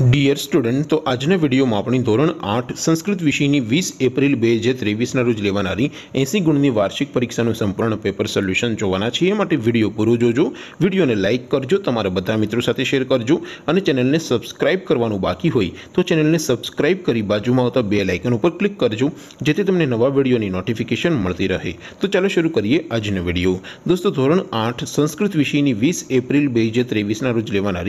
Dear student, तो आज video में अपनी धोरण 8 संस्कृत विषय की 20 एप्रिल 2023 रोज लेवाना 80 गुण की वार्षिक परीक्षा संपूर्ण पेपर सोल्यूशन जोवाना छे। विडियो पूरो जोजो, विडियो ने लाइक करजो, तमारा बधा मित्रों साथे शेर करजो और चेनल ने सब्सक्राइब करवानुं बाकी होय तो चेनल ने सब्सक्राइब कर बाजू में आवता बेल आइकन पर क्लिक करजो, जेथी तमने नवा विडियो की नोटिफिकेशन मळती रहे। तो चलो शुरू करिए आजनो विडियो। दोस्तों, धोरण 8 संस्कृत विषय की 20 एप्रिल 2023 रोज लेवाना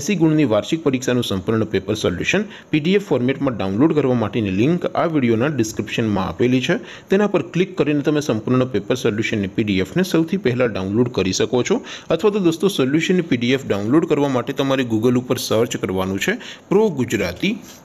80 गुण की वार्षिक परीक्षा संपूर्ण पेपर सोल्यूशन पीडीएफ फॉर्मेट में डाउनलॉड करवा माटेनी लिंक आ विडियोना डिस्क्रिप्शन में आपेली है। तेना पर क्लिक करीने तमे संपूर्ण पेपर सोल्यूशन पीडीएफ ने सौथी पहला डाउनलॉड करी सको छो। अथवा तो दोस्तों, सोल्यूशन पीडीएफ डाउनलॉड करवा माटे तमारे गूगल पर सर्च करवानुं छे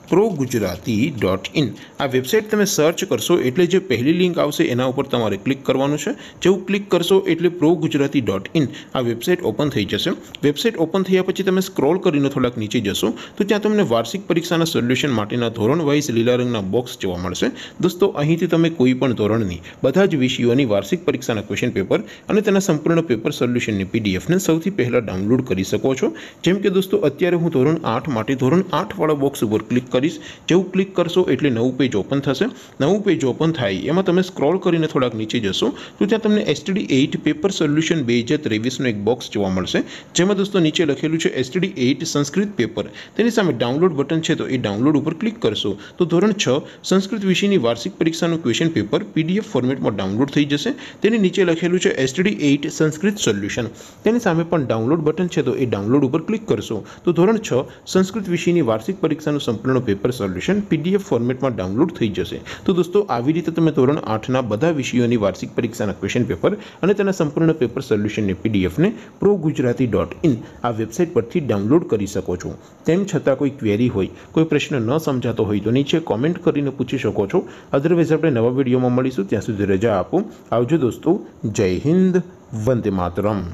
pro gujarati.in। आ वेबसाइट तमे सर्च करशो एटले जे पहली लिंक आवशे एना उपर तमारे क्लिक करवानुं छे। जेवुं क्लिक करशो एटले pro gujarati.in आ वेबसाइट ओपन थई जशे। वेबसाइट ओपन थया पछी तमे स्क्रॉल करीने थोड़ाक नीचे जशो तो त्या तमने वार्षिक परीक्षाना सोल्यूशन माटेना धोरणवाइज लीला रंगना बॉक्स जोवा मळशे। दोस्तों, अहींथी तमे कोईपण धोरणनी बधा ज विषयोनी वार्षिक परीक्षाना क्वेश्चन पेपर अने तेना संपूर्ण पेपर सोल्यूशननी पीडीएफ ने सौथी पहला डाउनलॉड करी सको छो। जेम के दोस्तों, अत्यारे हूँ धोरण 8 माटे धोरण 8 वाळा बॉक्स उपर क्लिक करीश। जेवुं क्लिक करशो एटले नवुं पेज ओपन थशे। नवुं पेज ओपन थाय एमां तमे स्क्रॉल करीने थोड़ाक नीचे जशो तो त्या तमने एसटीडी 8 पेपर सोल्यूशन 2023 नो एक बॉक्स जोवा मळशे, जेमां दोस्तों नीचे लखेलुं छे एसटीडी 8 संस्कृत पेपर। तेनी सामे डाउनलॉड बटन है तो ये डाउनलॉड पर क्लिक करशो तो धोरण 6 संस्कृत विषय की वार्षिक परीक्षा क्वेश्चन पेपर पीडीएफ फॉर्मेट में डाउनलॉड थी जैसे। तेनी नीचे लखेलू है एसटीडी 8 संस्कृत सोल्यूशन। तेनी सामे पण डाउनलॉड बटन है तो ये डाउनलॉड पर क्लिक करशो तो धोरण 6 संस्कृत विषय की वार्षिक परीक्षा संपूर्ण पेपर सोल्यूशन पीडीएफ फॉर्मेट में डाउनलॉड थी जैसे। तो दोस्तों, आवी रीते तमे धोरण 8 ना बधा विषयों की वार्षिक परीक्षा क्वेश्चन पेपर और तेना संपूर्ण पेपर सोल्यूशन ने पीडीएफ ने pro gujarati.in आ वेबसाइट परथी डाउनलॉड करी सको छो। तेम छतां कोई क्वेरी होय, कोई प्रश्न न समजातो होय तो नीचे कॉमेंट करीने पूछी शको छो। अदरवाइज आपणे नवा विडियोमां मळीशुं, त्यां सुधी रजा आपो। आवजो दोस्तों, जय हिंद, वंदे मातरम।